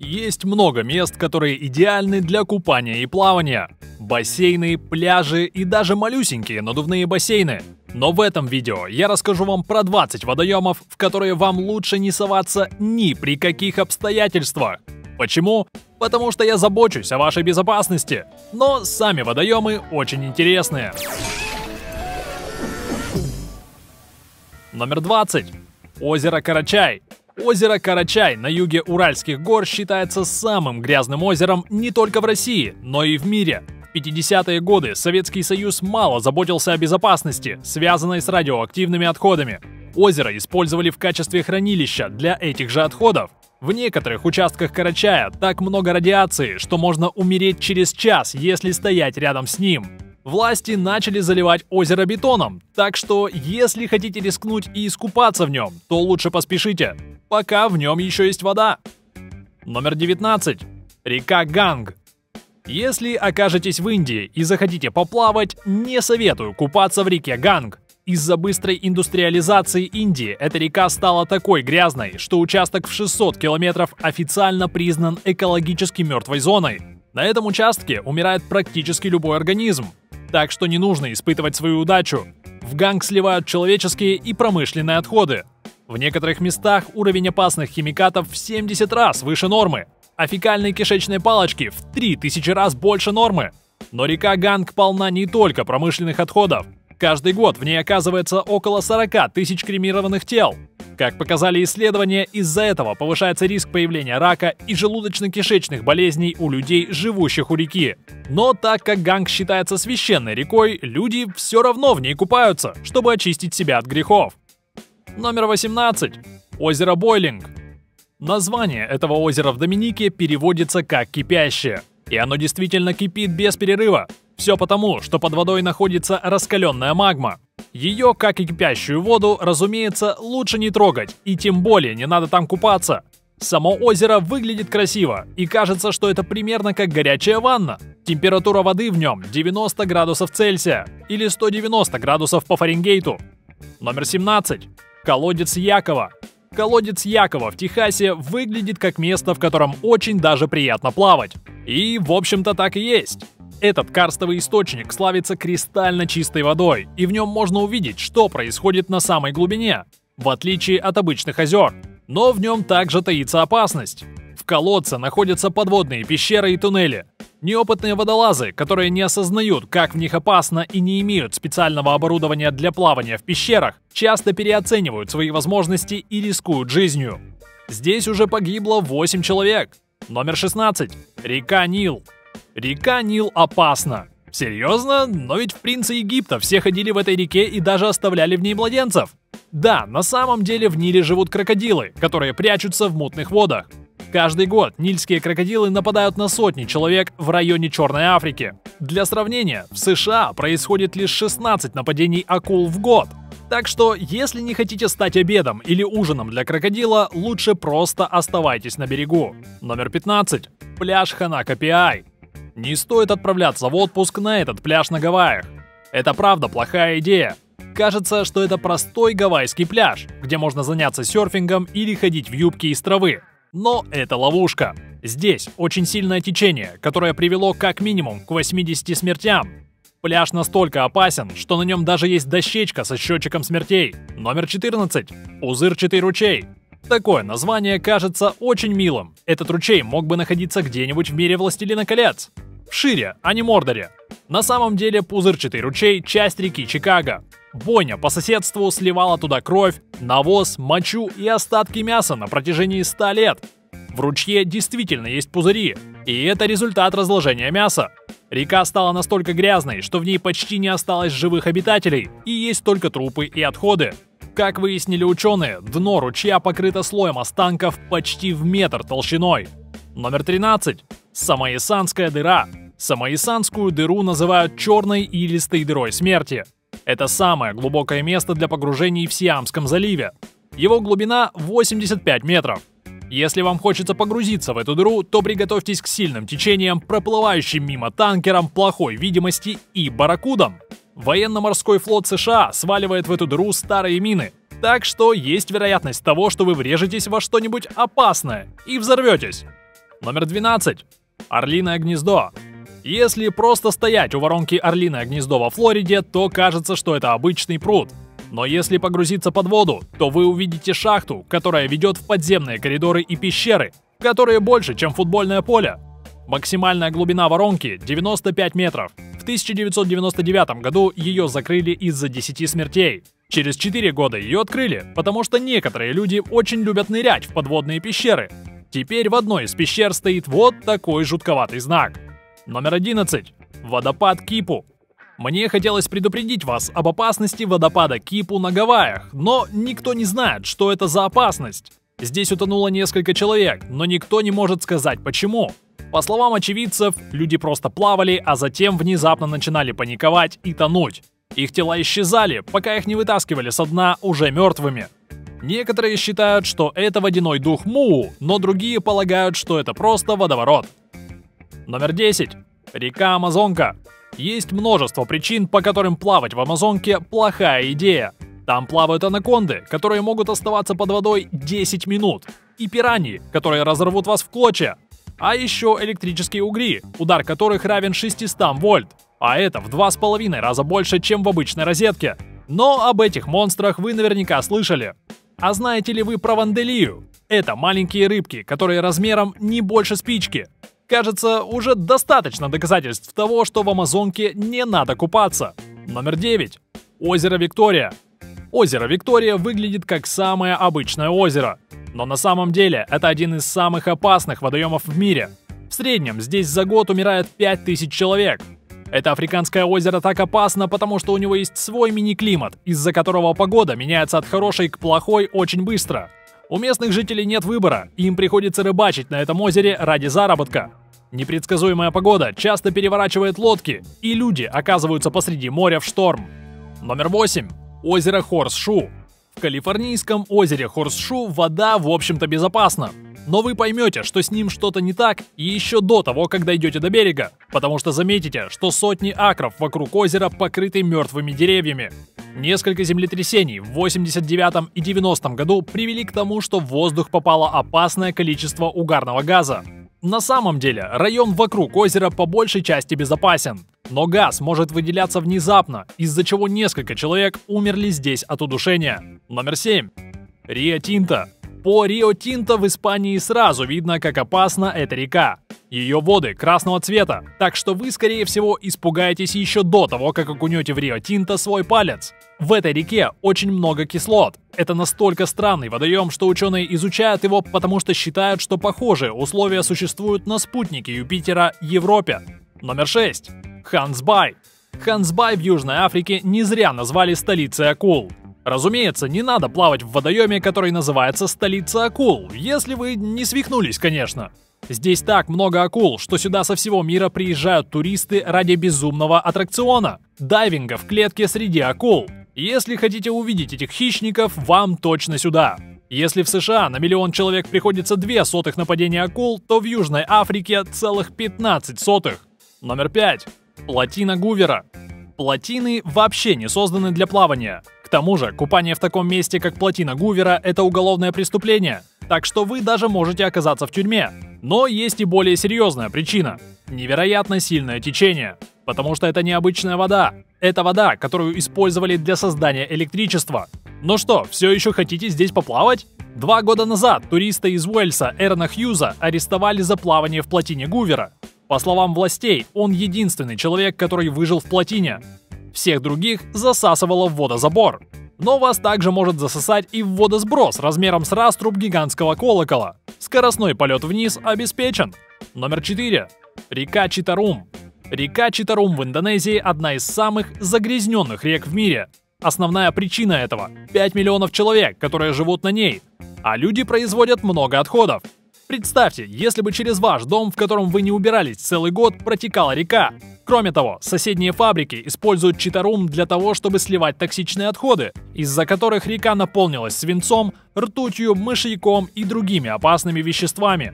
Есть много мест, которые идеальны для купания и плавания. Бассейны, пляжи и даже малюсенькие надувные бассейны. Но в этом видео я расскажу вам про 20 водоемов, в которые вам лучше не соваться ни при каких обстоятельствах. Почему? Потому что я забочусь о вашей безопасности. Но сами водоемы очень интересные. Номер 20. Озеро Карачай. Озеро Карачай на юге Уральских гор считается самым грязным озером не только в России, но и в мире. В 50-е годы Советский Союз мало заботился о безопасности, связанной с радиоактивными отходами. Озеро использовали в качестве хранилища для этих же отходов. В некоторых участках Карачая так много радиации, что можно умереть через час, если стоять рядом с ним. Власти начали заливать озеро бетоном, так что если хотите рискнуть и искупаться в нем, то лучше поспешите, пока в нем еще есть вода. Номер 19. Река Ганг. Если окажетесь в Индии и захотите поплавать, не советую купаться в реке Ганг. Из-за быстрой индустриализации Индии эта река стала такой грязной, что участок в 600 километров официально признан экологически мертвой зоной. На этом участке умирает практически любой организм. Так что не нужно испытывать свою удачу. В Ганг сливают человеческие и промышленные отходы. В некоторых местах уровень опасных химикатов в 70 раз выше нормы, а фекальные кишечные палочки в 3000 раз больше нормы. Но река Ганг полна не только промышленных отходов. Каждый год в ней оказывается около 40 тысяч кремированных тел. Как показали исследования, из-за этого повышается риск появления рака и желудочно-кишечных болезней у людей, живущих у реки. Но так как Ганг считается священной рекой, люди все равно в ней купаются, чтобы очистить себя от грехов. Номер 18. Озеро Бойлинг. Название этого озера в Доминике переводится как «кипящее». И оно действительно кипит без перерыва. Все потому, что под водой находится раскаленная магма. Ее, как и кипящую воду, разумеется, лучше не трогать, и тем более не надо там купаться. Само озеро выглядит красиво, и кажется, что это примерно как горячая ванна. Температура воды в нем 90 градусов Цельсия, или 190 градусов по Фаренгейту. Номер 17. Колодец Якова. Колодец Якова в Техасе выглядит как место, в котором очень даже приятно плавать. И, в общем-то, так и есть. Этот карстовый источник славится кристально чистой водой, и в нем можно увидеть, что происходит на самой глубине, в отличие от обычных озер. Но в нем также таится опасность. В колодце находятся подводные пещеры и туннели. Неопытные водолазы, которые не осознают, как в них опасно и не имеют специального оборудования для плавания в пещерах, часто переоценивают свои возможности и рискуют жизнью. Здесь уже погибло 8 человек. Номер 16. Река Нил. Река Нил опасна. Серьезно? Но ведь в принце Египта все ходили в этой реке и даже оставляли в ней младенцев. Да, на самом деле в Ниле живут крокодилы, которые прячутся в мутных водах. Каждый год нильские крокодилы нападают на сотни человек в районе Черной Африки. Для сравнения, в США происходит лишь 16 нападений акул в год. Так что, если не хотите стать обедом или ужином для крокодила, лучше просто оставайтесь на берегу. Номер 15. Пляж Ханакапиай. Не стоит отправляться в отпуск на этот пляж на Гавайях. Это правда плохая идея. Кажется, что это простой гавайский пляж, где можно заняться серфингом или ходить в юбке из травы. Но это ловушка. Здесь очень сильное течение, которое привело как минимум к 80 смертям. Пляж настолько опасен, что на нем даже есть дощечка со счетчиком смертей. Номер 14. Пузырчатый ручей. Такое название кажется очень милым. Этот ручей мог бы находиться где-нибудь в мире «Властелина колец». В Шире, а не Мордоре. На самом деле пузырчатый ручей – часть реки Чикаго. Бойня по соседству сливала туда кровь, навоз, мочу и остатки мяса на протяжении 100 лет. В ручье действительно есть пузыри, и это результат разложения мяса. Река стала настолько грязной, что в ней почти не осталось живых обитателей, и есть только трупы и отходы. Как выяснили ученые, дно ручья покрыто слоем останков почти в метр толщиной. Номер 13. Самоясанская дыра. Самоясанскую дыру называют черной илистой дырой смерти. Это самое глубокое место для погружений в Сиамском заливе. Его глубина 85 метров. Если вам хочется погрузиться в эту дыру, то приготовьтесь к сильным течениям, проплывающим мимо танкерам, плохой видимости и барракудам. Военно-морской флот США сваливает в эту дыру старые мины. Так что есть вероятность того, что вы врежетесь во что-нибудь опасное и взорветесь. Номер 12. Орлиное гнездо. Если просто стоять у воронки Орлиное гнездо во Флориде, то кажется, что это обычный пруд. Но если погрузиться под воду, то вы увидите шахту, которая ведет в подземные коридоры и пещеры, которые больше, чем футбольное поле. Максимальная глубина воронки – 95 метров. В 1999 году ее закрыли из-за 10 смертей. Через 4 года ее открыли, потому что некоторые люди очень любят нырять в подводные пещеры. Теперь в одной из пещер стоит вот такой жутковатый знак. Номер 11. Водопад Кипу. Мне хотелось предупредить вас об опасности водопада Кипу на Гавайях, но никто не знает, что это за опасность. Здесь утонуло несколько человек, но никто не может сказать почему. По словам очевидцев, люди просто плавали, а затем внезапно начинали паниковать и тонуть. Их тела исчезали, пока их не вытаскивали со дна уже мертвыми. Некоторые считают, что это водяной дух Муу, но другие полагают, что это просто водоворот. Номер 10. Река Амазонка. Есть множество причин, по которым плавать в Амазонке – плохая идея. Там плавают анаконды, которые могут оставаться под водой 10 минут, и пираньи, которые разорвут вас в клочья. А еще электрические угри, удар которых равен 600 вольт, а это в 2,5 раза больше, чем в обычной розетке. Но об этих монстрах вы наверняка слышали. А знаете ли вы про ванделию? Это маленькие рыбки, которые размером не больше спички. Кажется, уже достаточно доказательств того, что в Амазонке не надо купаться. Номер 9. Озеро Виктория. Озеро Виктория выглядит как самое обычное озеро. Но на самом деле это один из самых опасных водоемов в мире. В среднем здесь за год умирает 5000 человек. Это африканское озеро так опасно, потому что у него есть свой мини-климат, из-за которого погода меняется от хорошей к плохой очень быстро. У местных жителей нет выбора, им приходится рыбачить на этом озере ради заработка. Непредсказуемая погода часто переворачивает лодки, и люди оказываются посреди моря в шторм. Номер 8. Озеро Хорс-Шу. В калифорнийском озере Хорс-Шу вода, в общем-то, безопасна. Но вы поймете, что с ним что-то не так еще до того, как дойдете до берега, потому что заметите, что сотни акров вокруг озера покрыты мертвыми деревьями. Несколько землетрясений в 89 и 90 году привели к тому, что в воздух попало опасное количество угарного газа. На самом деле, район вокруг озера по большей части безопасен, но газ может выделяться внезапно, из-за чего несколько человек умерли здесь от удушения. Номер 7. Рио-Тинто. По Рио-Тинто в Испании сразу видно, как опасна эта река. Ее воды красного цвета, так что вы, скорее всего, испугаетесь еще до того, как окунете в Рио-Тинто свой палец. В этой реке очень много кислот. Это настолько странный водоем, что ученые изучают его, потому что считают, что похожие условия существуют на спутнике Юпитера Европе. Номер 6. Хансбай. Хансбай в Южной Африке не зря назвали столицей акул. Разумеется, не надо плавать в водоеме, который называется столица акул, если вы не свихнулись, конечно. Здесь так много акул, что сюда со всего мира приезжают туристы ради безумного аттракциона – дайвинга в клетке среди акул. Если хотите увидеть этих хищников, вам точно сюда. Если в США на миллион человек приходится 0,02 нападения акул, то в Южной Африке целых 0,15. Номер 5. Плотина Гувера. Плотины вообще не созданы для плавания. К тому же, купание в таком месте, как Плотина Гувера – это уголовное преступление, так что вы даже можете оказаться в тюрьме. Но есть и более серьезная причина – невероятно сильное течение. Потому что это необычная вода. Это вода, которую использовали для создания электричества. Ну что, все еще хотите здесь поплавать? 2 года назад туриста из Уэльса Эрона Хьюза арестовали за плавание в Плотине Гувера. По словам властей, он единственный человек, который выжил в плотине. Всех других засасывало в водозабор. Но вас также может засосать и в водосброс размером с раструб гигантского колокола. Скоростной полет вниз обеспечен. Номер 4. Река Читарум. Река Читарум в Индонезии одна из самых загрязненных рек в мире. Основная причина этого – 5 миллионов человек, которые живут на ней. А люди производят много отходов. Представьте, если бы через ваш дом, в котором вы не убирались целый год, протекала река. Кроме того, соседние фабрики используют Читарум для того, чтобы сливать токсичные отходы, из-за которых река наполнилась свинцом, ртутью, мышьяком и другими опасными веществами.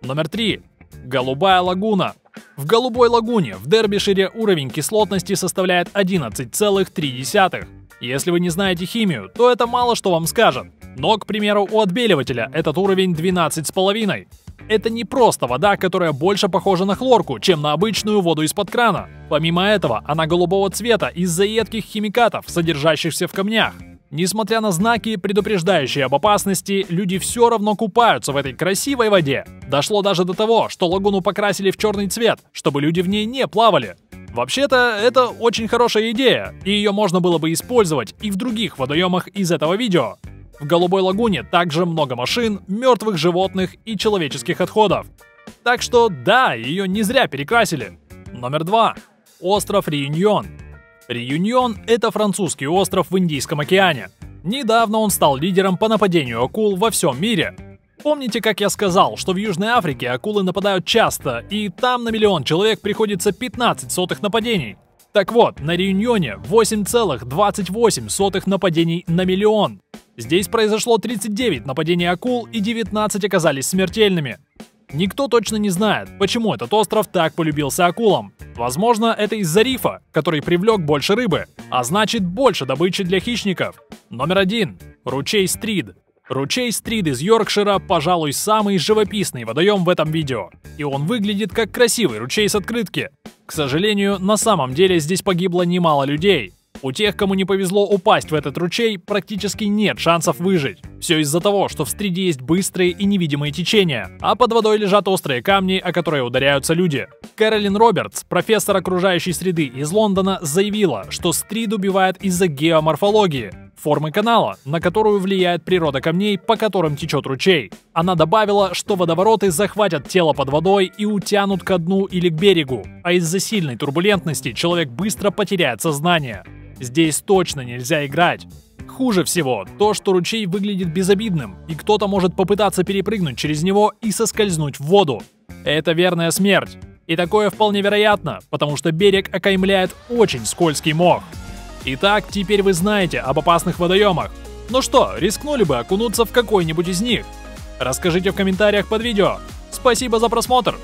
Номер 3. Голубая лагуна. В Голубой лагуне в Дербишире уровень кислотности составляет 11,3. Если вы не знаете химию, то это мало что вам скажет. Но, к примеру, у отбеливателя этот уровень 12,5. Это не просто вода, которая больше похожа на хлорку, чем на обычную воду из-под крана. Помимо этого, она голубого цвета из-за едких химикатов, содержащихся в камнях. Несмотря на знаки, предупреждающие об опасности, люди все равно купаются в этой красивой воде. Дошло даже до того, что лагуну покрасили в черный цвет, чтобы люди в ней не плавали. Вообще-то, это очень хорошая идея, и ее можно было бы использовать и в других водоемах из этого видео. В Голубой лагуне также много машин, мертвых животных и человеческих отходов. Так что да, ее не зря перекрасили. Номер 2. Остров Реюньон. Реюньон – это французский остров в Индийском океане. Недавно он стал лидером по нападению акул во всем мире. Помните, как я сказал, что в Южной Африке акулы нападают часто, и там на миллион человек приходится 15 сотых нападений? Так вот, на Реюньоне 8,28 нападений на миллион. Здесь произошло 39 нападений акул, и 19 оказались смертельными. Никто точно не знает, почему этот остров так полюбился акулам. Возможно, это из-за рифа, который привлек больше рыбы, а значит больше добычи для хищников. Номер 1. Ручей Стрид. Ручей Стрид из Йоркшира, пожалуй, самый живописный водоем в этом видео. И он выглядит как красивый ручей с открытки. К сожалению, на самом деле здесь погибло немало людей. У тех, кому не повезло упасть в этот ручей, практически нет шансов выжить. Все из-за того, что в Стриде есть быстрые и невидимые течения, а под водой лежат острые камни, о которые ударяются люди. Каролин Робертс, профессор окружающей среды из Лондона, заявила, что Стрид убивает из-за геоморфологии, формы канала, на которую влияет природа камней, по которым течет ручей. Она добавила, что водовороты захватят тело под водой и утянут ко дну или к берегу, а из-за сильной турбулентности человек быстро потеряет сознание. Здесь точно нельзя играть. Хуже всего то, что ручей выглядит безобидным, и кто-то может попытаться перепрыгнуть через него и соскользнуть в воду. Это верная смерть. И такое вполне вероятно, потому что берег окаймляет очень скользкий мох. Итак, теперь вы знаете об опасных водоемах. Ну что, рискнули бы окунуться в какой-нибудь из них? Расскажите в комментариях под видео. Спасибо за просмотр!